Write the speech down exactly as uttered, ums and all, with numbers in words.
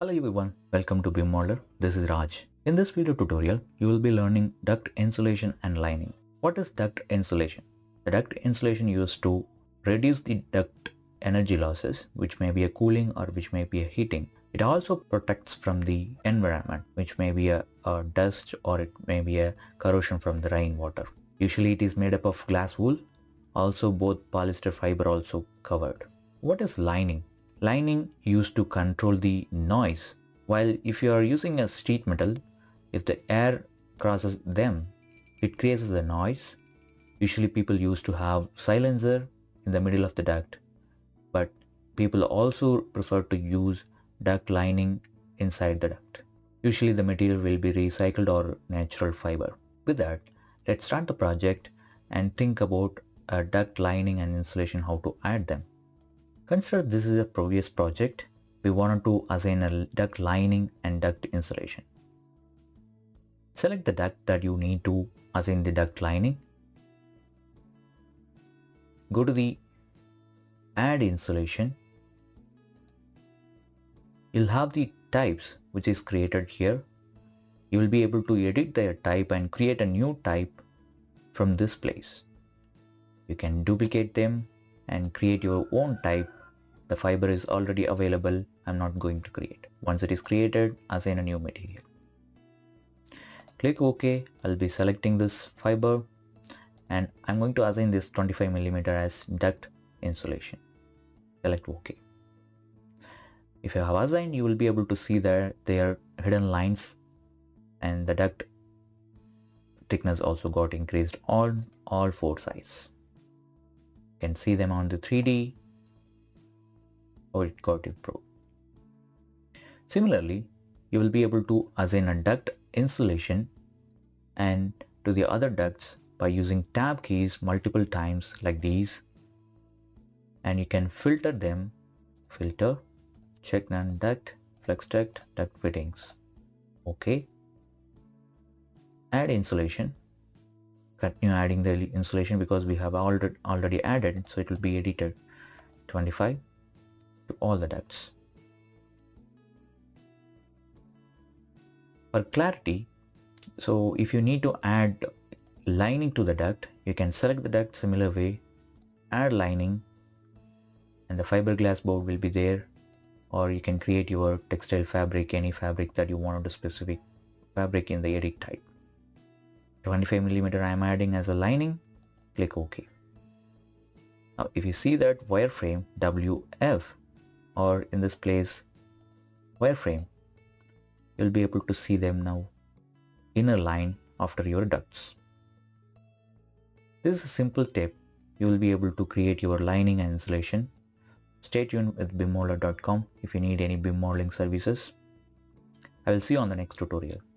Hello everyone, welcome to BIM Modeller. This is Raj. In this video tutorial, you will be learning duct insulation and lining. What is duct insulation? The duct insulation used to reduce the duct energy losses, which may be a cooling or which may be a heating. It also protects from the environment, which may be a, a dust or it may be a corrosion from the rainwater. Usually it is made up of glass wool, also both polyester fiber also covered. What is lining? Lining used to control the noise. While if you are using a sheet metal, if the air crosses them, it creates a noise. Usually people used to have silencer in the middle of the duct, but people also prefer to use duct lining inside the duct. Usually the material will be recycled or natural fiber. With that, let's start the project and think about uh, duct lining and insulation, how to add them. Consider this is a previous project. We wanted to assign a duct lining and duct insulation. Select the duct that you need to assign the duct lining. Go to the Add Insulation. You'll have the types which is created here. You will be able to edit their type and create a new type from this place. You can duplicate them and create your own type. The fiber is already available. I'm not going to create. Once it is created, assign a new material. Click OK. I'll be selecting this fiber and I'm going to assign this twenty-five millimeter as duct insulation. Select OK. If you have assigned, you will be able to see their, their hidden lines, and the duct thickness also got increased on all four sides. You can see them on the three D, or it got improved. Similarly, you will be able to assign a duct insulation and to the other ducts by using tab keys multiple times like these, and you can filter them. Filter, check none duct, flex duct, duct fittings. OK. Add insulation. Continue adding the insulation because we have already already added, so it will be edited twenty-five to all the ducts. For clarity, so if you need to add lining to the duct, you can select the duct similar way, add lining, and the fiberglass board will be there, or you can create your textile fabric, any fabric that you want, to specific fabric in the edit type. twenty-five millimeter I am adding as a lining. Click OK. Now if you see that wireframe W F, or in this place wireframe, you'll be able to see them now inner line after your ducts. This is a simple tip. You will be able to create your lining and insulation. Stay tuned with bim modeller dot com if you need any BIM modeling services. I will see you on the next tutorial.